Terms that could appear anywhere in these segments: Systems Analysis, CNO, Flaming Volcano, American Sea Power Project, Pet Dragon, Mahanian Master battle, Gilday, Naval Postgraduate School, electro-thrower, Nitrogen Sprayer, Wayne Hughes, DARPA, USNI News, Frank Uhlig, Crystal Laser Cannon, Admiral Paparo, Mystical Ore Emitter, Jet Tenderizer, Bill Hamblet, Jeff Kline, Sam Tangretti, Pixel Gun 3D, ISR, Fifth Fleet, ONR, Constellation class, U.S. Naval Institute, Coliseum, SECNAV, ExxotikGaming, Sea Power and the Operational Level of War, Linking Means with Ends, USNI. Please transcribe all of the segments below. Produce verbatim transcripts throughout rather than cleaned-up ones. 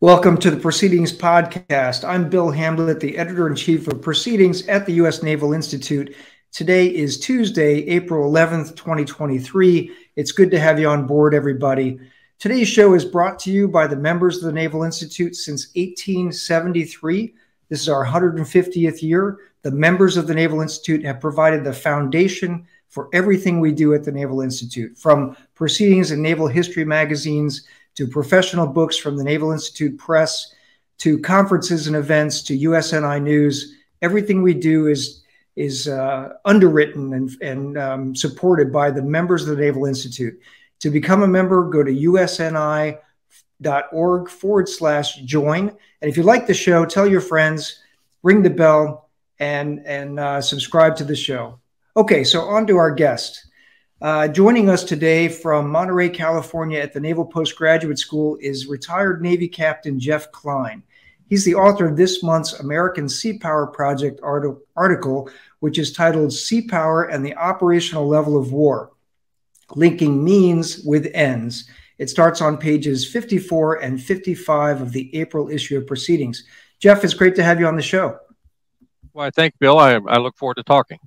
Welcome to the Proceedings Podcast. I'm Bill Hamblet, the Editor-in-Chief of Proceedings at the U S Naval Institute. Today is Tuesday, April eleventh, twenty twenty-three. It's good to have you on board, everybody. Today's show is brought to you by the members of the Naval Institute since eighteen seventy-three. This is our one hundred fiftieth year. The members of the Naval Institute have provided the foundation for everything we do at the Naval Institute, from Proceedings and Naval History magazines to professional books from the Naval Institute Press, to conferences and events, to U S N I News. Everything we do is, is uh, underwritten and, and um, supported by the members of the Naval Institute. To become a member, go to usni.org forward slash join. And if you like the show, tell your friends, ring the bell, and, and uh, subscribe to the show. Okay, so on to our guest. Uh, joining us today from Monterey, California at the Naval Postgraduate School is retired Navy Captain Jeff Kline. He's the author of this month's American Sea Power Project art article, which is titled Sea Power and the Operational Level of War, Linking Means with Ends. It starts on pages fifty-four and fifty-five of the April issue of Proceedings. Jeff, it's great to have you on the show. Well, thank you, Bill. I, I look forward to talking.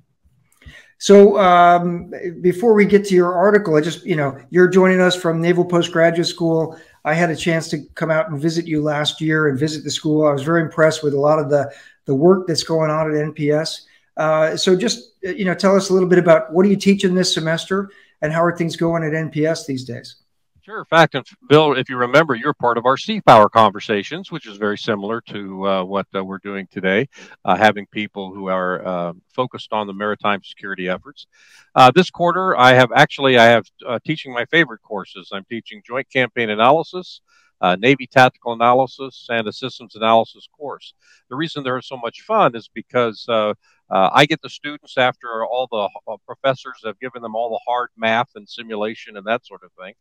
So um, before we get to your article, I just, you know, you're joining us from Naval Postgraduate School. I had a chance to come out and visit you last year and visit the school. I was very impressed with a lot of the, the work that's going on at N P S. Uh, so just, you know, tell us a little bit about what are you teaching this semester and how are things going at N P S these days? Sure. In fact, Bill, if you remember, you're part of our Sea Power Conversations, which is very similar to uh, what uh, we're doing today, uh, having people who are uh, focused on the maritime security efforts. Uh, this quarter, I have actually, I have uh, teaching my favorite courses. I'm teaching Joint Campaign Analysis, uh, Navy Tactical Analysis, and a Systems Analysis course. The reason they're so much fun is because uh, Uh, I get the students after all the uh, professors have given them all the hard math and simulation and that sort of thing.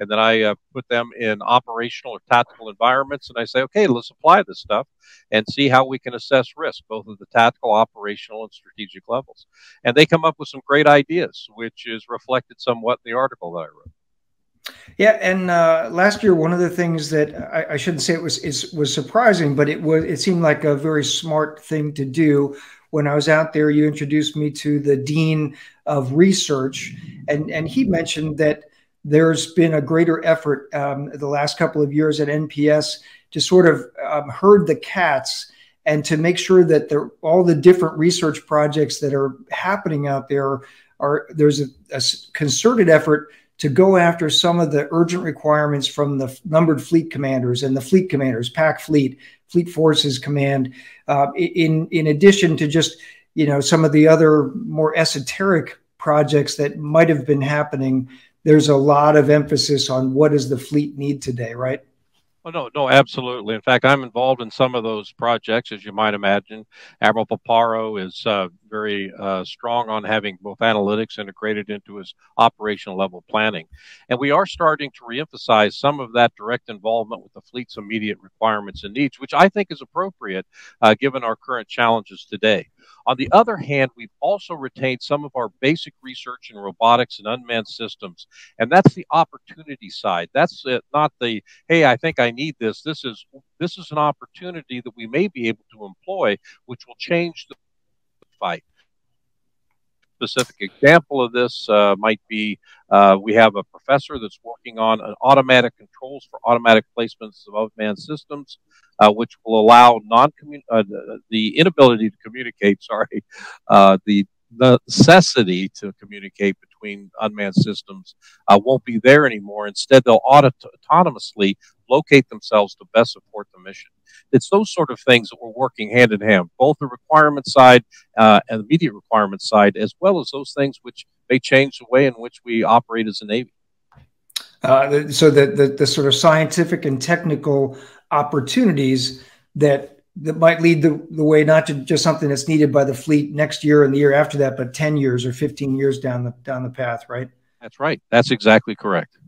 And then I uh, put them in operational or tactical environments and I say, okay, let's apply this stuff and see how we can assess risk, both at the tactical, operational, and strategic levels. And they come up with some great ideas, which is reflected somewhat in the article that I wrote. Yeah, and uh, last year, one of the things that I, I shouldn't say it was is, was surprising, but it was it seemed like a very smart thing to do. When I was out there, you introduced me to the Dean of Research, and, and he mentioned that there's been a greater effort um, the last couple of years at N P S to sort of um, herd the cats and to make sure that there, all the different research projects that are happening out there, are there's a, a concerted effort to go after some of the urgent requirements from the numbered fleet commanders and the fleet commanders, Pac Fleet, Fleet Forces Command, uh, in, in addition to just, you know, some of the other more esoteric projects that might have been happening. There's a lot of emphasis on what does the fleet need today, right? Oh, no, no, absolutely. In fact, I'm involved in some of those projects, as you might imagine. Admiral Paparo is uh, very uh, strong on having both analytics integrated into his operational level planning. And we are starting to reemphasize some of that direct involvement with the fleet's immediate requirements and needs, which I think is appropriate uh, given our current challenges today. On the other hand, we've also retained some of our basic research in robotics and unmanned systems, and that's the opportunity side. That's it, not the, hey, I think I need this. This is, this is an opportunity that we may be able to employ, which will change the fight. Specific example of this uh, might be uh, we have a professor that's working on an automatic controls for automatic placements of unmanned systems, uh, which will allow non uh, the inability to communicate, sorry, uh, the necessity to communicate between unmanned systems uh, won't be there anymore. Instead, they'll auto autonomously locate themselves to best support the mission. It's those sort of things that we're working hand in hand, both the requirement side uh, and the immediate requirement side, as well as those things which may change the way in which we operate as a Navy. Uh, so the, the, the sort of scientific and technical opportunities that that might lead the, the way not to just something that's needed by the fleet next year and the year after that, but ten years or fifteen years down the, down the path, right? That's right. That's exactly correct.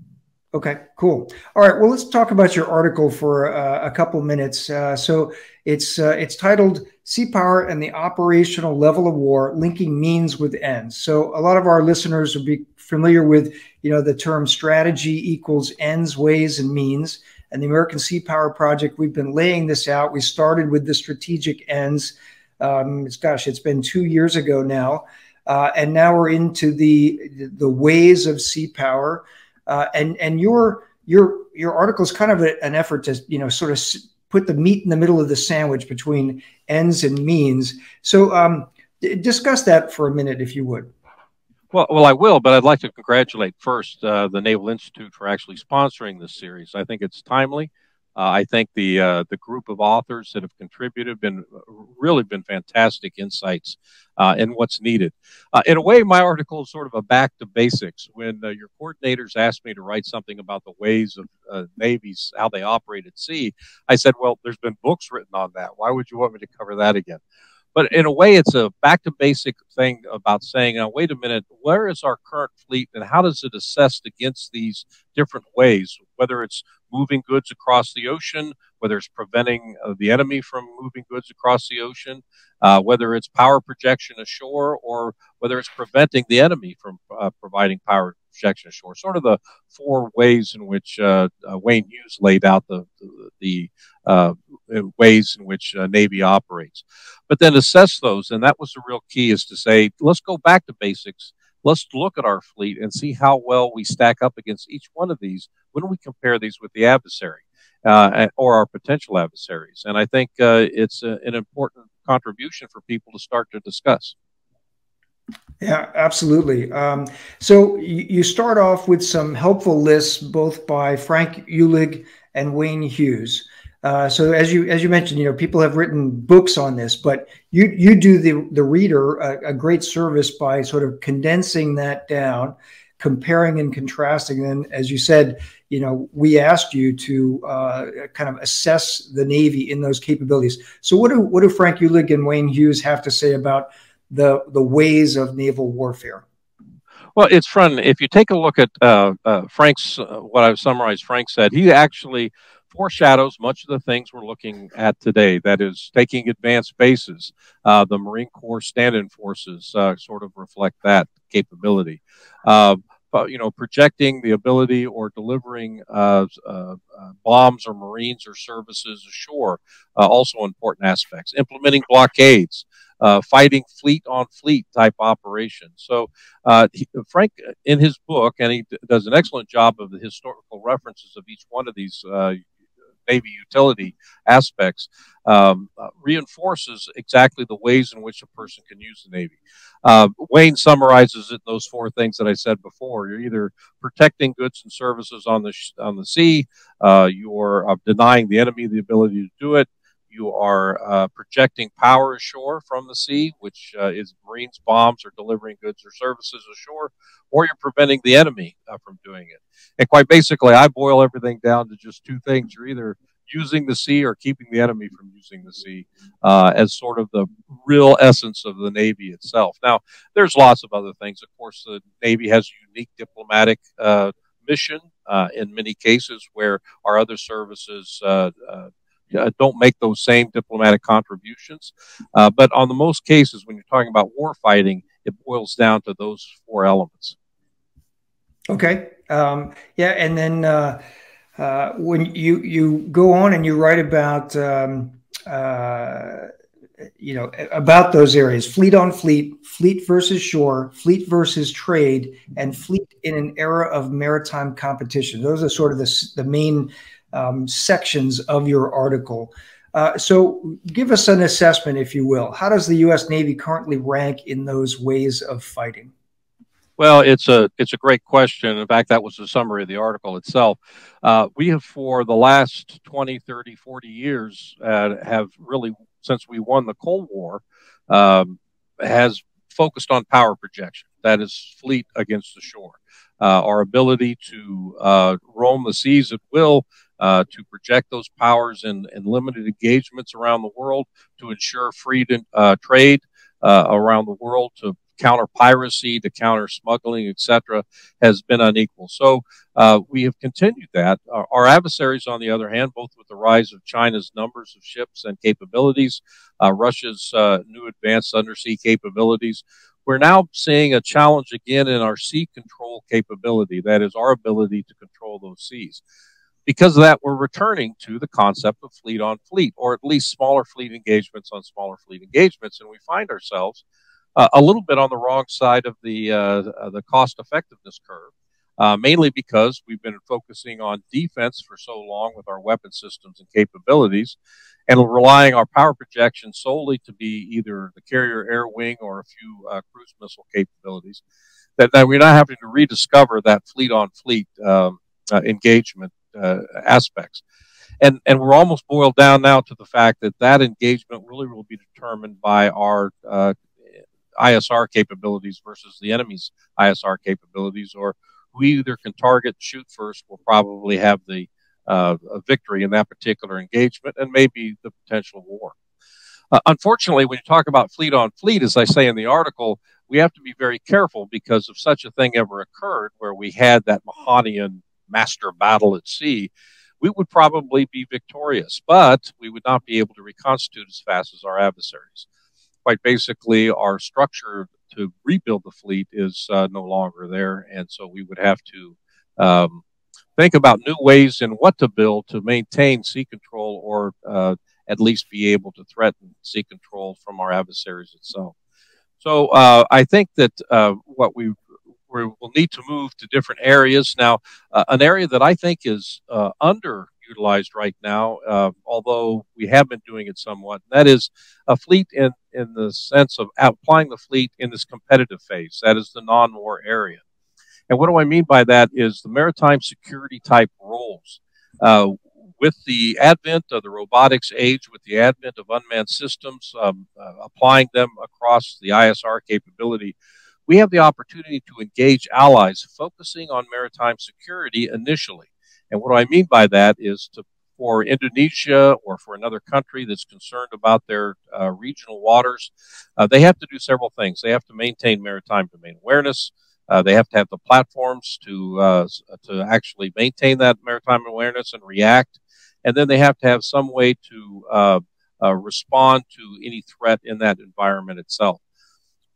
Okay, cool. All right, well, let's talk about your article for uh, a couple minutes. Uh, so it's, uh, it's titled Sea Power and the Operational Level of War, Linking Means with Ends. So a lot of our listeners will be familiar with, you know, the term strategy equals ends, ways, and means. and the American Sea Power Project, we've been laying this out. We started with the strategic ends. Um, it's, gosh, it's been two years ago now. Uh, and now we're into the the ways of sea power. Uh, and and your your your article is kind of a, an effort to, you know, sort of put the meat in the middle of the sandwich between ends and means. So um, discuss that for a minute, if you would. Well, well, I will, but I'd like to congratulate first uh, the Naval Institute for actually sponsoring this series. I think it's timely. Uh, I think the uh, the group of authors that have contributed have been really been fantastic insights uh, in what's needed. Uh, in a way, my article is sort of a back to basics. When uh, your coordinators asked me to write something about the ways of uh, navies, how they operate at sea, I said, well, there's been books written on that. Why would you want me to cover that again? But in a way, it's a back-to-basic thing about saying, now, wait a minute, where is our current fleet and how does it assess against these different ways, whether it's moving goods across the ocean, whether it's preventing uh, the enemy from moving goods across the ocean, uh, whether it's power projection ashore, or whether it's preventing the enemy from uh, providing power projection ashore. Sort of the four ways in which uh, uh, Wayne Hughes laid out the, the, the uh, ways in which uh, Navy operates. But then assess those, and that was the real key, is to say, let's go back to basics. Let's look at our fleet and see how well we stack up against each one of these when we compare these with the adversary uh, or our potential adversaries. And I think uh, it's a, an important contribution for people to start to discuss. Yeah, absolutely. Um, so you start off with some helpful lists, both by Frank Uhlig and Wayne Hughes. Uh, so as you as you mentioned, you know, people have written books on this, but you you do the the reader a, a great service by sort of condensing that down, comparing and contrasting. And as you said, you know, we asked you to uh, kind of assess the Navy in those capabilities. So what do what do Frank Uhlig and Wayne Hughes have to say about the the ways of naval warfare? Well, it's fun. If you take a look at uh, uh, Frank's, uh, what I've summarized, Frank said, he actually foreshadows much of the things we're looking at today. That is, taking advanced bases. Uh, the Marine Corps stand-in forces uh, sort of reflect that capability. Uh, but, you know, projecting the ability or delivering uh, uh, bombs or Marines or services ashore, uh, also important aspects. Implementing blockades. Uh, fighting fleet on fleet type operation. So uh, he, Frank, in his book, and he does an excellent job of the historical references of each one of these uh, Navy utility aspects, um, uh, reinforces exactly the ways in which a person can use the Navy. Uh, Wayne summarizes it in those four things that I said before. You're either protecting goods and services on the, sh on the sea, uh, you're uh, denying the enemy the ability to do it, you are uh, projecting power ashore from the sea, which uh, is Marines, bombs, or delivering goods or services ashore, or you're preventing the enemy uh, from doing it. And quite basically, I boil everything down to just two things. You're either using the sea or keeping the enemy from using the sea uh, as sort of the real essence of the Navy itself. Now, there's lots of other things. Of course, the Navy has a unique diplomatic uh, mission uh, in many cases where our other services uh, uh Uh, don't make those same diplomatic contributions. Uh, but on the most cases, when you're talking about war fighting, it boils down to those four elements. Okay. Um, yeah. And then uh, uh, when you, you go on and you write about, um, uh, you know, about those areas, fleet on fleet, fleet versus shore, fleet versus trade, and fleet in an era of maritime competition. Those are sort of the, the main Um, sections of your article. Uh, so give us an assessment, if you will. How does the U S Navy currently rank in those ways of fighting? Well, it's a, it's a great question. In fact, that was the summary of the article itself. Uh, we have, for the last twenty, thirty, forty years, uh, have really, since we won the Cold War, um, has focused on power projection. That is fleet against the shore. Uh, our ability to uh, roam the seas at will, Uh, to project those powers in, in limited engagements around the world, to ensure free to, uh, trade uh, around the world, to counter piracy, to counter smuggling, et cetera, has been unequal. So uh, we have continued that. Our, our adversaries, on the other hand, both with the rise of China's numbers of ships and capabilities, uh, Russia's uh, new advanced undersea capabilities, we're now seeing a challenge again in our sea control capability, that is, our ability to control those seas. Because of that, we're returning to the concept of fleet on fleet, or at least smaller fleet engagements on smaller fleet engagements. And we find ourselves uh, a little bit on the wrong side of the, uh, the cost effectiveness curve, uh, mainly because we've been focusing on defense for so long with our weapon systems and capabilities, and relying our power projection solely to be either the carrier air wing or a few uh, cruise missile capabilities, that, that we're not having to rediscover that fleet on fleet um, uh, engagement Uh, aspects. And, and we're almost boiled down now to the fact that that engagement really will be determined by our uh, I S R capabilities versus the enemy's I S R capabilities, or we either can target, shoot first, will probably have the uh, victory in that particular engagement and maybe the potential war. Uh, unfortunately, when you talk about fleet on fleet, as I say in the article, we have to be very careful, because if such a thing ever occurred where we had that Mahanian Master battle at sea, we would probably be victorious, but we would not be able to reconstitute as fast as our adversaries. Quite basically, our structure to rebuild the fleet is uh, no longer there, and so we would have to um, think about new ways in what to build to maintain sea control, or uh, at least be able to threaten sea control from our adversaries itself. So uh, I think that uh, what we We will need to move to different areas. Now, uh, an area that I think is uh, underutilized right now, uh, although we have been doing it somewhat, and that is a fleet in, in the sense of applying the fleet in this competitive phase. That is the non-war area. And what do I mean by that is the maritime security type roles. Uh, with the advent of the robotics age, with the advent of unmanned systems, um, uh, applying them across the I S R capability, we have the opportunity to engage allies focusing on maritime security initially. And what I mean by that is to, for Indonesia or for another country that's concerned about their uh, regional waters, uh, they have to do several things. They have to maintain maritime domain awareness. Uh, they have to have the platforms to, uh, to actually maintain that maritime awareness and react. And then they have to have some way to uh, uh, respond to any threat in that environment itself.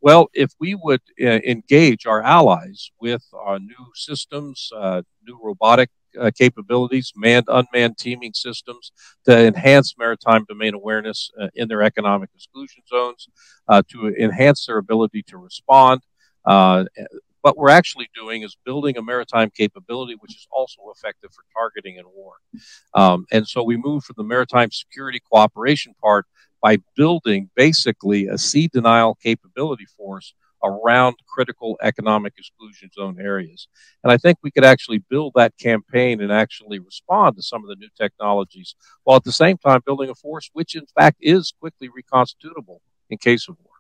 Well, if we would uh, engage our allies with our new systems, uh, new robotic uh, capabilities, manned, unmanned teaming systems to enhance maritime domain awareness uh, in their economic exclusion zones, uh, to enhance their ability to respond. Uh, what we're actually doing is building a maritime capability, which is also effective for targeting in war. Um, and so we move from the maritime security cooperation part by building basically a sea denial capability force around critical economic exclusion zone areas. And I think we could actually build that campaign and actually respond to some of the new technologies, while at the same time building a force which in fact is quickly reconstitutable in case of war.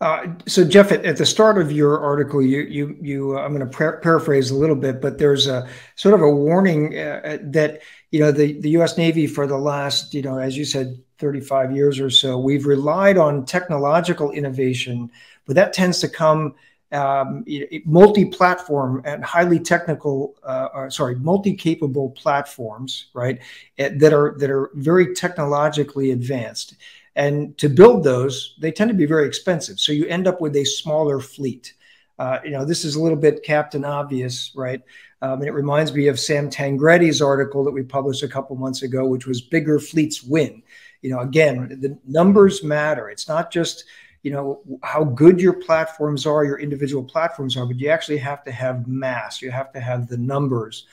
Uh, so, Jeff, at, at the start of your article, you, you, you uh, I'm going to par paraphrase a little bit, but there's a sort of a warning uh, that, you know, the, the U S Navy for the last, you know, as you said, thirty-five years or so, we've relied on technological innovation, but that tends to come um, multi-platform and highly technical, uh, or, sorry, multi-capable platforms, right, that are, that are very technologically advanced. And to build those, they tend to be very expensive. So you end up with a smaller fleet. Uh, you know, this is a little bit Captain Obvious, right? Um, and it reminds me of Sam Tangretti's article that we published a couple months ago, which was Bigger Fleets Win. You know, again, the numbers matter. It's not just, you know, how good your platforms are, your individual platforms are, but you actually have to have mass. You have to have the numbers.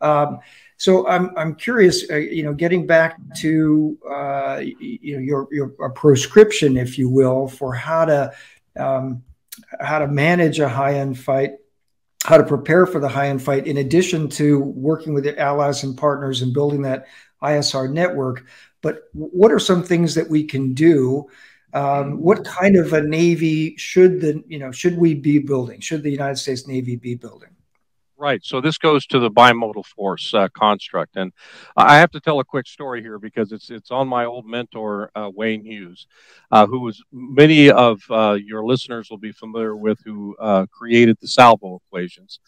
Um, so I'm, I'm curious, uh, you know, getting back to, uh, you know, your, your a prescription, if you will, for how to, um, how to manage a high-end fight, how to prepare for the high-end fight, in addition to working with the allies and partners and building that I S R network. But what are some things that we can do? Um, what kind of a Navy should the, you know, should we be building? Should the United States Navy be building? Right. So this goes to the bimodal force uh, construct. And I have to tell a quick story here, because it's it's on my old mentor, uh, Wayne Hughes, uh, who was, many of uh, your listeners will be familiar with, who uh, created the Salvo equations.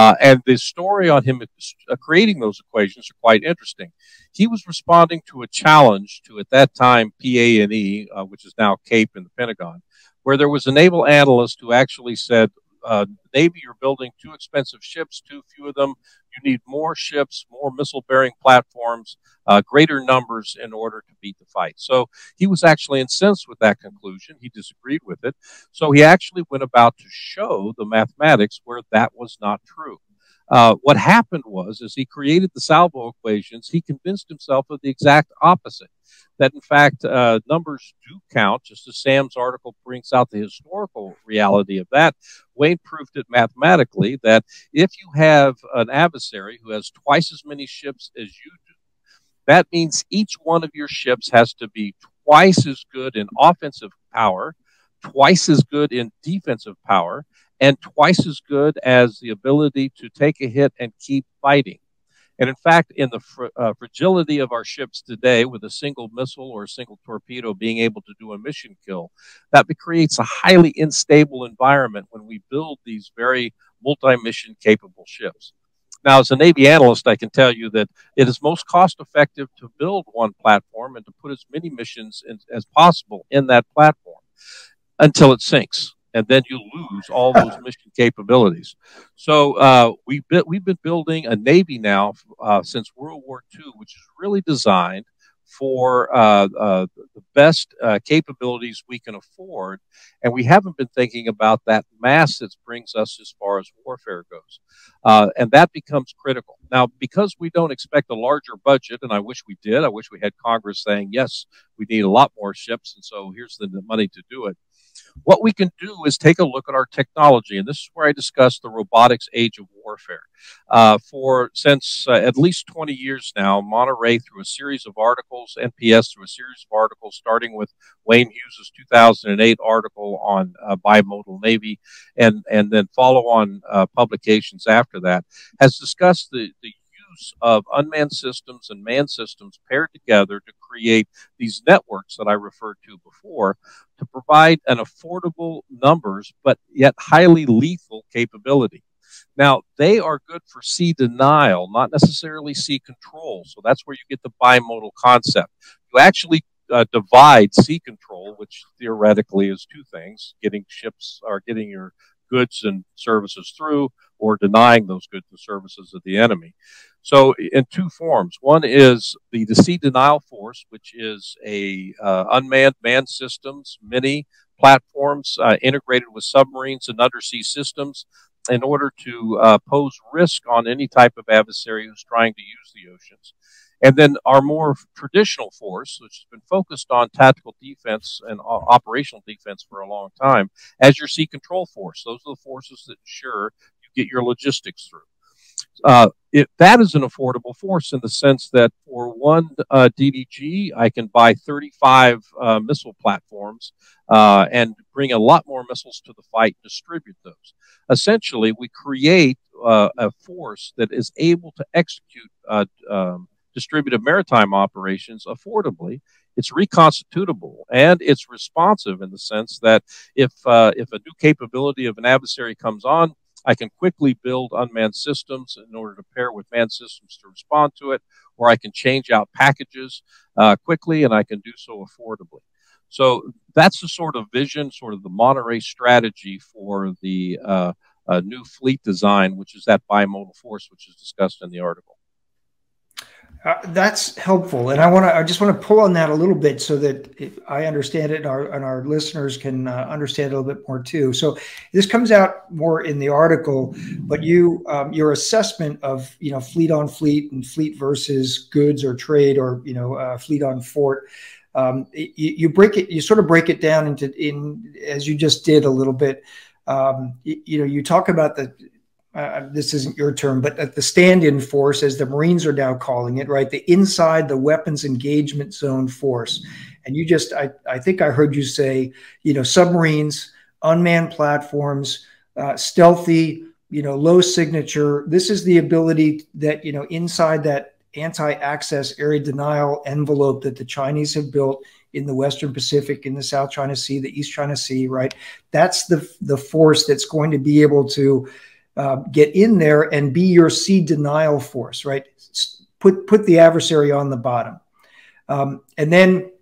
Uh, and the story on him uh, creating those equations are quite interesting. He was responding to a challenge to, at that time, P A and E, uh, which is now Cape in the Pentagon, where there was a naval analyst who actually said, Uh, Navy, you're building too expensive ships, too few of them, You need more ships, more missile-bearing platforms, uh, greater numbers in order to beat the fight. So he was actually incensed with that conclusion. He disagreed with it. So he actually went about to show the mathematics where that was not true. Uh, what happened was, is he created the Salvo equations. He convinced himself of the exact opposite, that in fact, uh, numbers do count, just as Sam's article brings out the historical reality of that. Wayne proved it mathematically, that if you have an adversary who has twice as many ships as you do, that means each one of your ships has to be twice as good in offensive power, twice as good in defensive power, and twice as good as the ability to take a hit and keep fighting. And in fact, in the fr uh, fragility of our ships today, with a single missile or a single torpedo being able to do a mission kill, that creates a highly unstable environment when we build these very multi-mission capable ships. Now, as a Navy analyst, I can tell you that it is most cost-effective to build one platform and to put as many missions in, as possible in that platform until it sinks. And then you lose all those mission capabilities. So uh, we've, been, we've been building a Navy now uh, since World War Two, which is really designed for uh, uh, the best uh, capabilities we can afford. And we haven't been thinking about that mass that brings us as far as warfare goes. Uh, and that becomes critical. Now, because we don't expect a larger budget, and I wish we did, I wish we had Congress saying, yes, we need a lot more ships, and so here's the money to do it. What we can do is take a look at our technology, and this is where I discuss the robotics age of warfare. Uh, for since uh, at least twenty years now, Monterey, through a series of articles, N P S through a series of articles, starting with Wayne Hughes' two thousand eight article on uh, bimodal Navy, and, and then follow-on uh, publications after that, has discussed the, the use of unmanned systems and manned systems paired together to create these networks that I referred to before, to provide an affordable numbers, but yet highly lethal capability. Now, they are good for sea denial, not necessarily sea control. So that's where you get the bimodal concept. You actually uh, divide sea control, which theoretically is two things, getting ships or getting your goods and services through, or denying those goods and services of the enemy. So in two forms. One is the sea denial force, which is a uh, unmanned manned systems, many platforms uh, integrated with submarines and undersea systems in order to uh, pose risk on any type of adversary who's trying to use the oceans. And then our more traditional force, which has been focused on tactical defense and operational defense for a long time, as your sea control force. Those are the forces that ensure you get your logistics through. Uh, it, that is an affordable force in the sense that for one uh, D D G, I can buy thirty-five uh, missile platforms uh, and bring a lot more missiles to the fight and distribute those. Essentially, we create uh, a force that is able to execute uh, um, distributed maritime operations affordably. It's reconstitutable, and it's responsive in the sense that if, uh, if a new capability of an adversary comes on, I can quickly build unmanned systems in order to pair with manned systems to respond to it, or I can change out packages uh, quickly, and I can do so affordably. So that's the sort of vision, sort of the Monterey strategy for the uh, uh, new fleet design, which is that bimodal force, which is discussed in the article. Uh, that's helpful, and I want to. I just want to pull on that a little bit so that if I understand it, and our and our listeners can uh, understand it a little bit more too. So this comes out more in the article, but you um, your assessment of you know fleet on fleet and fleet versus goods or trade or you know uh, fleet on fort. Um, you, you break it. You sort of break it down into in as you just did a little bit. Um, you, you know, you talk about the. Uh, this isn't your term, but at the stand-in force, as the Marines are now calling it, right? The inside the weapons engagement zone force. And you just, I, I think I heard you say, you know, submarines, unmanned platforms, uh, stealthy, you know, low signature. This is the ability that, you know, inside that anti-access area denial envelope that the Chinese have built in the Western Pacific, in the South China Sea, the East China Sea, right? That's the, the force that's going to be able to Uh, get in there and be your sea denial force, right? Put put the adversary on the bottom, um, and then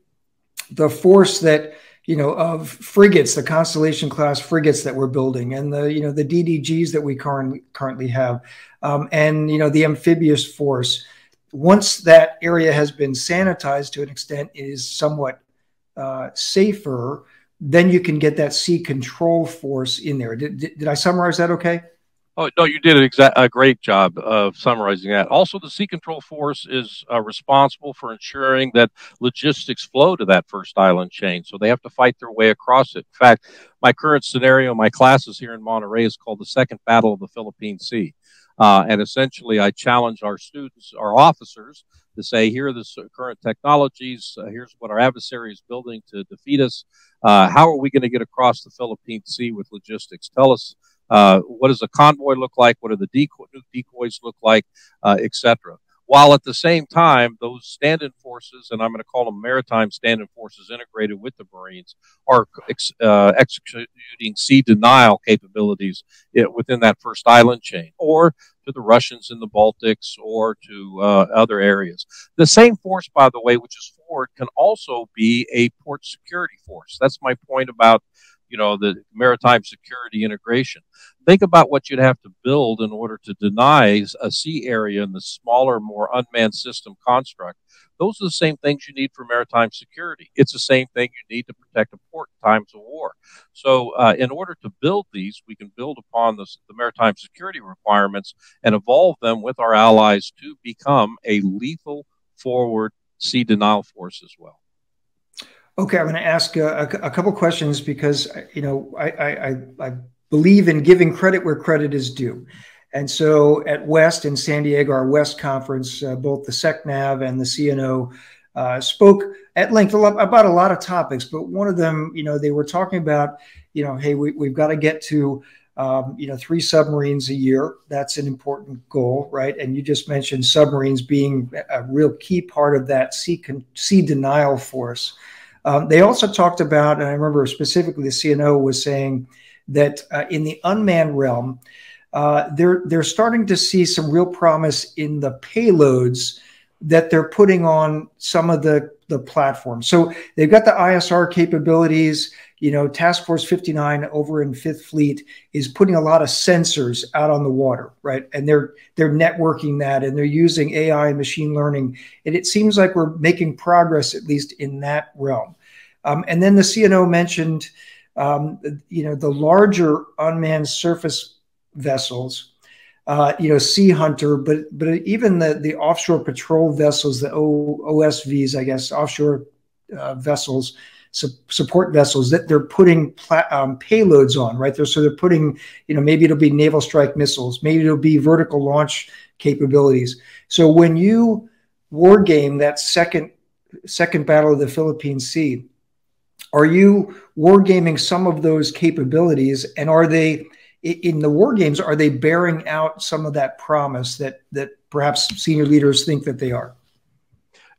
the force that you know, of frigates, the Constellation class frigates that we're building, and the, you know, the D D Gs that we currently currently have, um, and, you know, the amphibious force. Once that area has been sanitized to an extent, it is somewhat uh, safer, then you can get that sea control force in there. Did, did, did I summarize that okay? Oh, no, you did an exact, a great job of summarizing that. Also, the sea control force is uh, responsible for ensuring that logistics flow to that first island chain, so they have to fight their way across it. In fact, my current scenario, my classes here in Monterey, is called the Second Battle of the Philippine Sea. Uh, and essentially, I challenge our students, our officers, to say, here are the current technologies, uh, here's what our adversary is building to defeat us. Uh, how are we going to get across the Philippine Sea with logistics? Tell us, uh, what does a convoy look like? What do the decoy, new decoys look like, uh, et cetera? While at the same time, those stand-in forces, and I'm going to call them maritime stand-in forces integrated with the Marines, are ex uh, executing sea denial capabilities within that first island chain, or to the Russians in the Baltics, or to uh, other areas. The same force, by the way, which is forward, can also be a port security force. That's my point about, you know, the maritime security integration. Think about what you'd have to build in order to deny a sea area in the smaller, more unmanned system construct. Those are the same things you need for maritime security. It's the same thing you need to protect a port in times of war. So uh, in order to build these, we can build upon this, the maritime security requirements, and evolve them with our allies to become a lethal forward sea denial force as well. Okay, I'm going to ask a, a, a couple questions because, you know, I, I, I believe in giving credit where credit is due. And so at West in San Diego, our West conference, uh, both the SECNAV and the C N O uh, spoke at length about a lot of topics. But one of them, you know, they were talking about, you know, hey, we, we've got to get to, um, you know, three submarines a year. That's an important goal, right? And you just mentioned submarines being a real key part of that sea, con sea denial force. Um, they also talked about, and I remember specifically the C N O was saying that uh, in the unmanned realm, uh, they're, they're starting to see some real promise in the payloads that they're putting on some of the, the platforms. So they've got the I S R capabilities, you know, Task Force fifty-nine over in Fifth Fleet is putting a lot of sensors out on the water, right? And they're, they're networking that, and they're using A I and machine learning. And it seems like we're making progress, at least in that realm. Um, and then the C N O mentioned, um, you know, the larger unmanned surface vessels, uh, you know, Sea Hunter, but, but even the, the offshore patrol vessels, the O S Vs, I guess, offshore uh, vessels, support vessels that they're putting um, payloads on, right? There, so they're putting, you know, maybe it'll be naval strike missiles, maybe it'll be vertical launch capabilities. So when you war game that second second Battle of the Philippine Sea, are you war gaming some of those capabilities, and are they in the war games? Are they bearing out some of that promise that that perhaps senior leaders think that they are?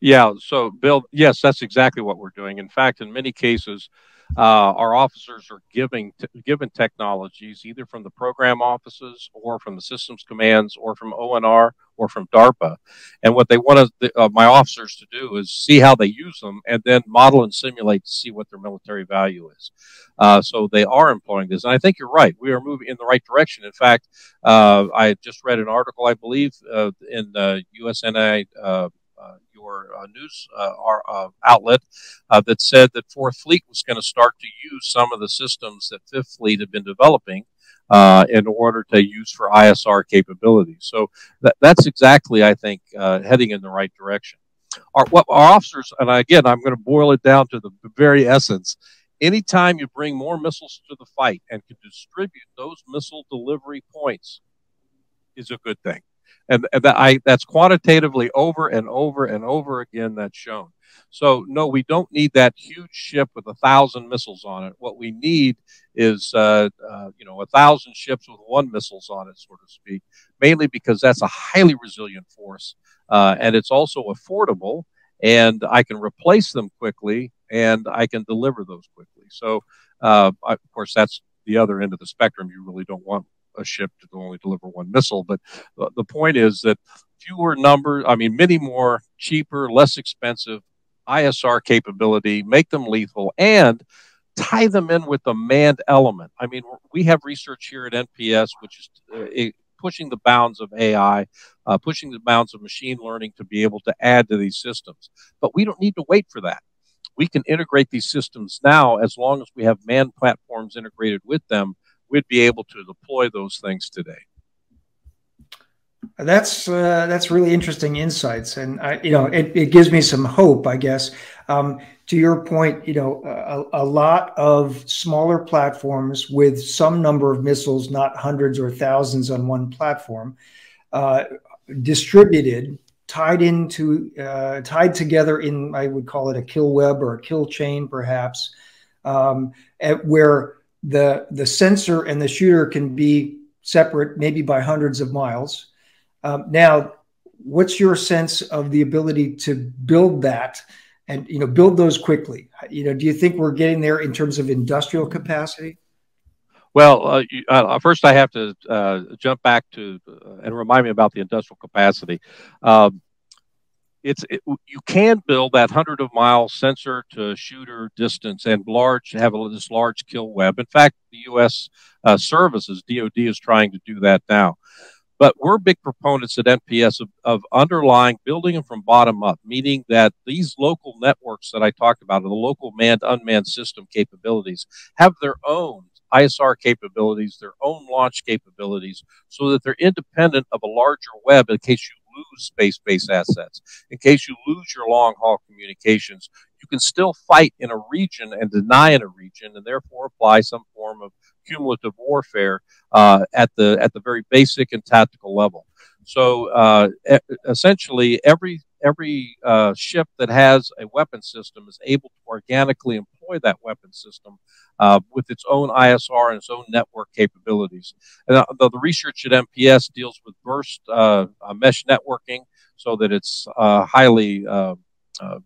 Yeah. So, Bill, yes, that's exactly what we're doing. In fact, in many cases, uh, our officers are giving t given technologies either from the program offices or from the systems commands or from O N R or from DARPA. And what they want to, uh, my officers to do is see how they use them and then model and simulate to see what their military value is. Uh, so they are employing this. And I think you're right. We are moving in the right direction. In fact, uh, I just read an article, I believe, uh, in uh, U S N I uh, Uh, your uh, news uh, our, uh, outlet uh, that said that Fourth Fleet was going to start to use some of the systems that Fifth Fleet had been developing uh, in order to use for I S R capabilities. So that, that's exactly, I think, uh, heading in the right direction. Our, what our officers, and again, I'm going to boil it down to the very essence, anytime you bring more missiles to the fight and can distribute those missile delivery points is a good thing. And that I, that's quantitatively over and over and over again that's shown. So, no, we don't need that huge ship with a thousand missiles on it. What we need is, uh, uh, you know, a thousand ships with one missiles on it, so to speak, mainly because that's a highly resilient force. Uh, and it's also affordable, and I can replace them quickly, and I can deliver those quickly. So, uh, of course, that's the other end of the spectrum. You really don't want a ship to only deliver one missile. But the point is that fewer numbers, I mean, many more cheaper, less expensive I S R capability, make them lethal and tie them in with the manned element. I mean, we have research here at N P S, which is uh, a, pushing the bounds of A I, uh, pushing the bounds of machine learning to be able to add to these systems. But we don't need to wait for that. We can integrate these systems now. As long as we have manned platforms integrated with them, we'd be able to deploy those things today. That's uh, that's really interesting insights, and I, you know, it, it gives me some hope, I guess. Um, to your point, you know, a, a lot of smaller platforms with some number of missiles, not hundreds or thousands on one platform, uh, distributed, tied into, uh, tied together in, I would call it a kill web or a kill chain, perhaps, um, at where the the sensor and the shooter can be separate, maybe by hundreds of miles. Um, now, what's your sense of the ability to build that and, you know, build those quickly? You know, do you think we're getting there in terms of industrial capacity? Well, uh, you, uh, first I have to uh, jump back to uh, and remind me about the industrial capacity. Um, it's it, you can build that hundred of mile sensor to shooter distance and large have a, this large kill web. In fact, the U S Uh, services, D O D, is trying to do that now. But we're big proponents at N P S of, of underlying building them from bottom up, meaning that these local networks that I talked about, the local manned, unmanned system capabilities, have their own I S R capabilities, their own launch capabilities, so that they're independent of a larger web in case you lose space-based assets, in case you lose your long-haul communications. You can still fight in a region and deny in a region, and therefore apply some form of cumulative warfare uh, at the at the very basic and tactical level. So uh, e essentially, every every uh, ship that has a weapon system is able to organically employ that weapon system uh, with its own I S R and its own network capabilities. And uh, the, the research at N P S deals with burst uh, uh, mesh networking, so that it's uh, highly uh, uh,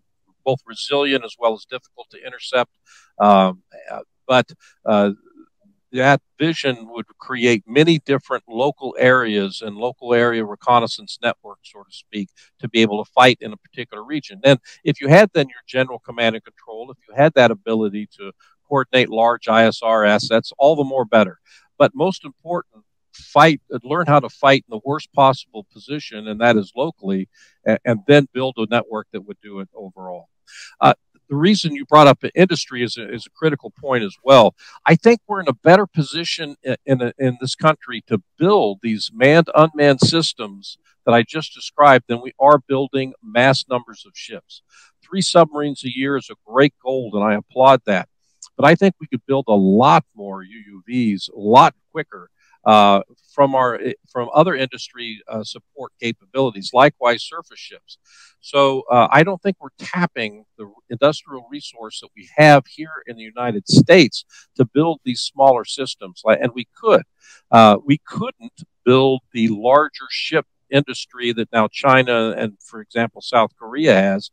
both resilient as well as difficult to intercept. Um, but uh, That vision would create many different local areas and local area reconnaissance networks, so to speak, to be able to fight in a particular region. Then if you had then your general command and control, if you had that ability to coordinate large I S R assets, all the more better. But most important, fight, learn how to fight in the worst possible position, and that is locally, and, and then build a network that would do it overall. Uh, The reason you brought up industry is a, is a critical point as well. I think we're in a better position in, in, a, in this country to build these manned, unmanned systems that I just described than we are building mass numbers of ships. Three submarines a year is a great goal, and I applaud that. But I think we could build a lot more U U Vs a lot quicker uh, from, our, from other industry uh, support capabilities, likewise surface ships. So uh, I don't think we're tapping the industrial resource that we have here in the United States to build these smaller systems. And we could. Uh, we couldn't build the larger ship industry that now China and, for example, South Korea has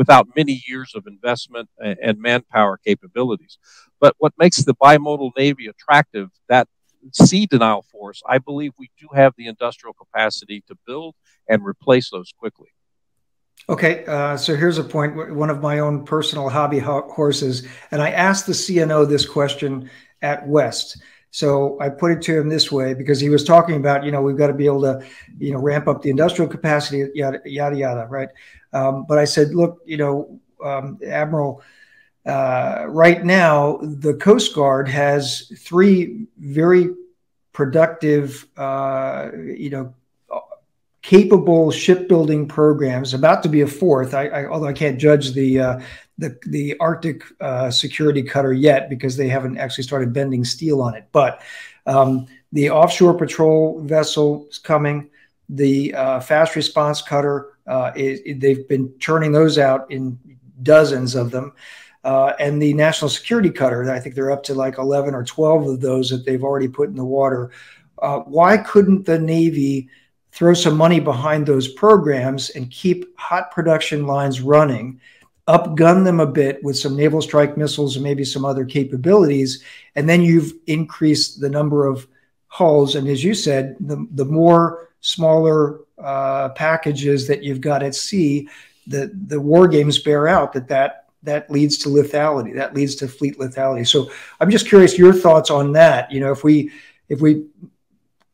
without many years of investment and, and manpower capabilities. But what makes the bimodal Navy attractive, that sea denial force, I believe we do have the industrial capacity to build and replace those quickly. Okay, uh, so here's a point, one of my own personal hobby ho horses, and I asked the C N O this question at West. So I put it to him this way, because he was talking about, you know, we've got to be able to, you know, ramp up the industrial capacity, yada, yada, yada, right? Um, but I said, look, you know, um, Admiral, Uh, right now, the Coast Guard has three very productive, uh, you know, capable shipbuilding programs. About to be a fourth. I, I, although I can't judge the uh, the, the Arctic uh, security cutter yet, because they haven't actually started bending steel on it. But um, the offshore patrol vessel is coming. The uh, fast response cutter. Uh, it, it, they've been churning those out in dozens of them. Uh, and the national security cutter, I think they're up to like eleven or twelve of those that they've already put in the water. Uh, why couldn't the Navy throw some money behind those programs and keep hot production lines running, upgun them a bit with some naval strike missiles and maybe some other capabilities, and then you've increased the number of hulls. And as you said, the, the more smaller uh, packages that you've got at sea, the, the war games bear out that that that leads to lethality. That leads to fleet lethality. So I'm just curious your thoughts on that. You know, if we if we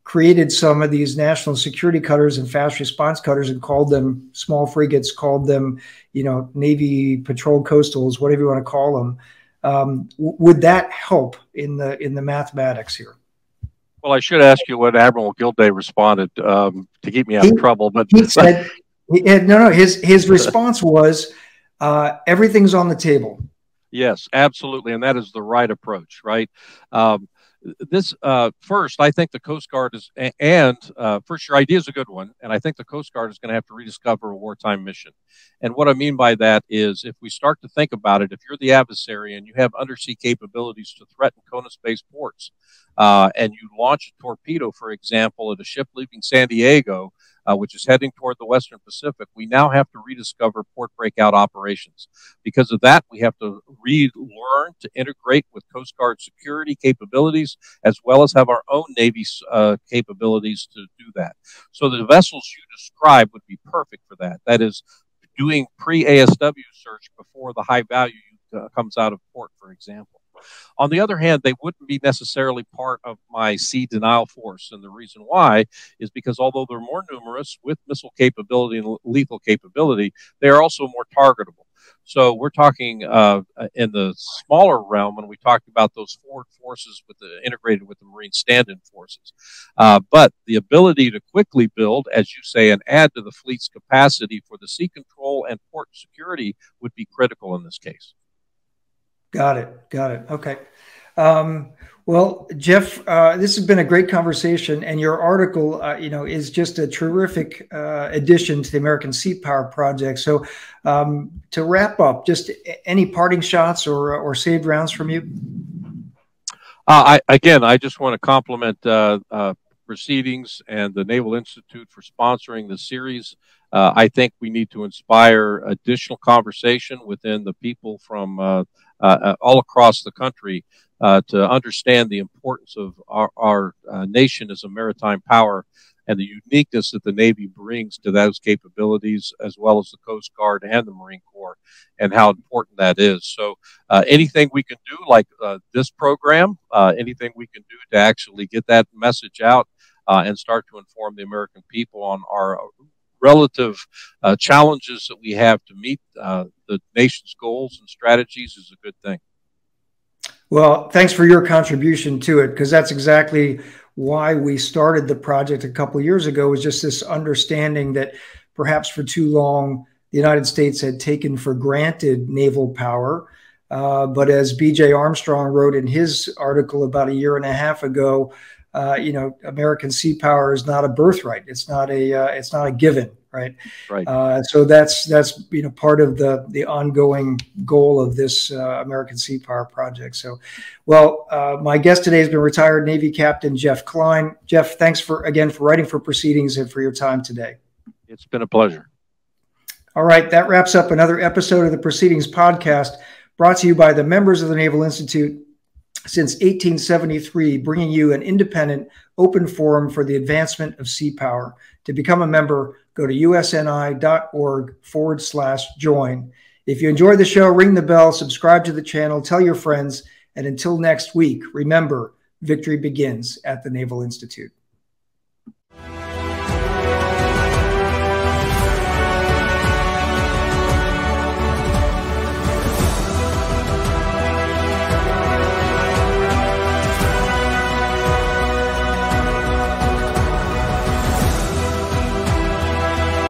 created some of these national security cutters and fast response cutters and called them small frigates, called them, you know, Navy patrol coastals, whatever you want to call them, um, would that help in the in the mathematics here? Well, I should ask you what Admiral Gilday responded um, to keep me out he, of trouble. But he said, he, no, no, his his response was, Uh, everything's on the table. Yes, absolutely. And that is the right approach, right? Um, this uh, first, I think the Coast Guard is, and uh, first your idea is a good one. And I think the Coast Guard is going to have to rediscover a wartime mission. And what I mean by that is if we start to think about it, if you're the adversary and you have undersea capabilities to threaten Kona-based ports, uh, and you launch a torpedo, for example, at a ship leaving San Diego, Uh, which is heading toward the Western Pacific, we now have to rediscover port breakout operations. Because of that, we have to relearn to integrate with Coast Guard security capabilities, as well as have our own Navy uh, capabilities to do that. So the vessels you describe would be perfect for that. That is doing pre-A S W search before the high value uh, comes out of port, for example. On the other hand, they wouldn't be necessarily part of my sea denial force. And the reason why is because although they're more numerous with missile capability and lethal capability, they are also more targetable. So we're talking uh, in the smaller realm when we talked about those forward forces with the, integrated with the Marine stand-in forces. Uh, but the ability to quickly build, as you say, and add to the fleet's capacity for the sea control and port security would be critical in this case. Got it. Got it. Okay. Um, well, Jeff, uh, this has been a great conversation, and your article, uh, you know, is just a terrific uh, addition to the American Sea Power Project. So, um, to wrap up, just any parting shots or or saved rounds from you? Uh, I again, I just want to compliment uh, uh, Proceedings and the Naval Institute for sponsoring the series. Uh, I think we need to inspire additional conversation within the people from uh, uh, all across the country uh, to understand the importance of our, our uh, nation as a maritime power and the uniqueness that the Navy brings to those capabilities, as well as the Coast Guard and the Marine Corps, and how important that is. So uh, anything we can do, like uh, this program, uh, anything we can do to actually get that message out uh, and start to inform the American people on our relative uh, challenges that we have to meet uh, the nation's goals and strategies is a good thing. Well, thanks for your contribution to it, because that's exactly why we started the project a couple of years ago, was just this understanding that perhaps for too long, the United States had taken for granted naval power. Uh, but as B J Armstrong wrote in his article about a year and a half ago, Uh, you know, American sea power is not a birthright. It's not a uh, it's not a given, right? Right. Uh, so that's that's you know part of the the ongoing goal of this uh, American Sea Power Project. So, well, uh, my guest today has been retired Navy Captain Jeff Kline. Jeff, thanks for again for writing for Proceedings and for your time today. It's been a pleasure. All right, that wraps up another episode of the Proceedings podcast, brought to you by the members of the Naval Institute. Since eighteen seventy-three, bringing you an independent, open forum for the advancement of sea power. To become a member, go to usni.org forward slash join. If you enjoy the show, ring the bell, subscribe to the channel, tell your friends, and until next week, remember, victory begins at the Naval Institute.